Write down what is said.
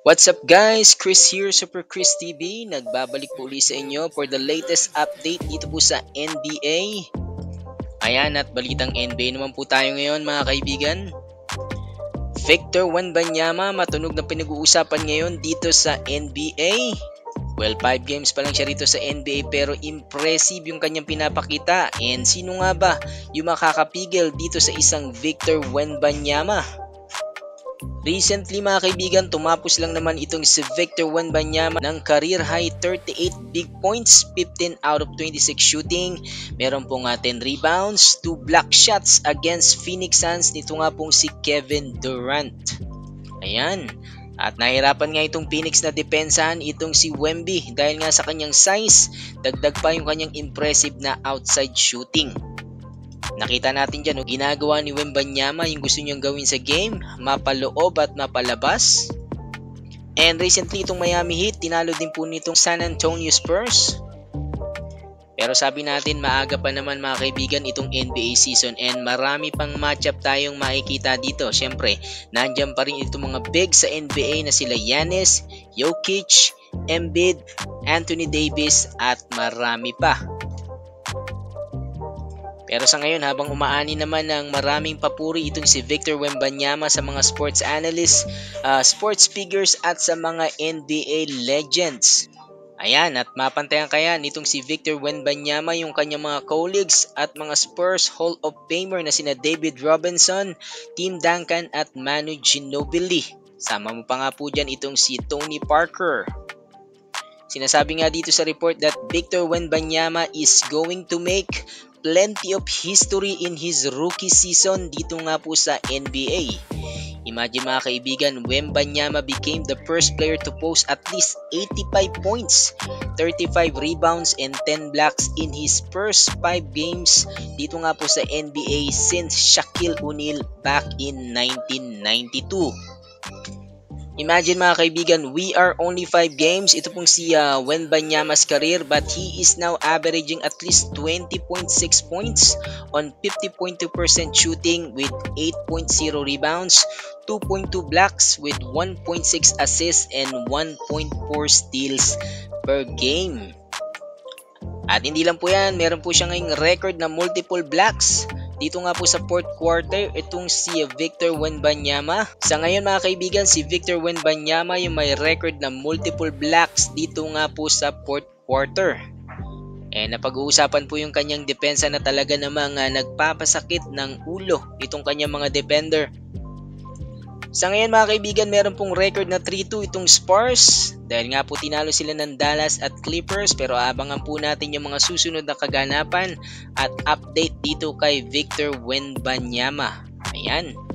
What's up guys? Chris here, SuperChrisTV. Nagbabalik po ulit sa inyo for the latest update dito po sa NBA. Ayan, at balitang NBA naman po tayo ngayon mga kaibigan. Victor Wembanyama, matunog na pinag-uusapan ngayon dito sa NBA. Well, 5 games pa lang siya rito sa NBA pero impressive yung kanyang pinapakita. And sino nga ba yung makakapigil dito sa isang Victor Wembanyama? Recently mga kaibigan, tumapos lang naman itong si Victor Wembanyama ng career high 38 big points, 15 out of 26 shooting. Meron pong 10 rebounds, 2 block shots against Phoenix Suns nito nga pong si Kevin Durant. Ayan. At nahirapan nga itong Phoenix na depensahan itong si Wemby dahil nga sa kanyang size, dagdag pa yung kanyang impressive na outside shooting. Nakita natin dyan, ginagawa ni Wembanyama yung gusto niyang gawin sa game, mapaloob at mapalabas. And recently itong Miami Heat, tinalo din po nitong San Antonio Spurs. Pero sabi natin, maaga pa naman mga kaibigan itong NBA season and marami pang matchup tayong makikita dito. Siyempre, nandyan pa rin itong mga big sa NBA na sila Giannis, Jokic, Embiid, Anthony Davis at marami pa. Pero sa ngayon, habang umaani naman ng maraming papuri itong si Victor Wembanyama sa mga sports analysts, sports figures at sa mga NBA legends. Ayan, at mapantayan kaya nitong si Victor Wembanyama yung kanyang mga colleagues at mga Spurs Hall of Famer na sina David Robinson, Tim Duncan at Manu Ginobili. Sama mo pa nga po dyan itong si Tony Parker. Sinasabi nga dito sa report that Victor Wembanyama is going to make plenty of history in his rookie season dito nga po sa NBA. Imagine mga kaibigan, Wembanyama became the first player to post at least 85 points, 35 rebounds and 10 blocks in his first 5 games dito nga po sa NBA since Shaquille O'Neal back in 1992. Imagine mga kaibigan, we are only 5 games. Ito pong si Wembanyama's career but he is now averaging at least 20.6 points on 50.2% shooting with 8.0 rebounds, 2.2 blocks with 1.6 assists and 1.4 steals per game. At hindi lang po yan, meron po siya ngayong record na multiple blocks. Dito nga po sa fourth quarter, itong si Victor Wembanyama. Sa ngayon mga kaibigan, si Victor Wembanyama yung may record na multiple blocks dito nga po sa fourth quarter. Eh, napag-uusapan po yung kanyang depensa na talaga namang nagpapasakit ng ulo itong kanyang mga defender. Sa ngayon mga kaibigan, meron pong record na 3-2 itong Spurs. Dahil nga po tinalo sila ng Dallas at Clippers, pero abangan po natin yung mga susunod na kaganapan at update dito kay Victor Wembanyama. Ayan.